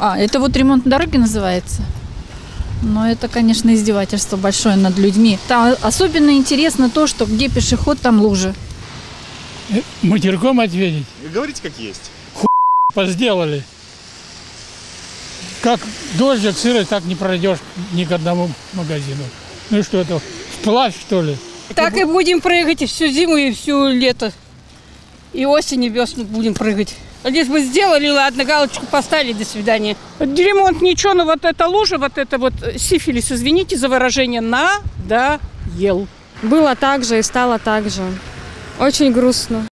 Это вот ремонт дороги называется? Но это, конечно, издевательство большое над людьми. Там особенно интересно то, что где пешеход, там лужи. Матерком ответить? Говорите, как есть. Хуй позделали. Как дождик, сыро, так не пройдешь ни к одному магазину. Ну что это, вплавь, что ли? Так и будем прыгать и всю зиму, и всю лето. И осень, и весну будем прыгать. Лишь бы сделали, ладно, галочку поставили, до свидания. Ремонт ничего, но вот эта лужа, вот это вот сифилис, извините за выражение, надоел. Было так же и стало так же. Очень грустно.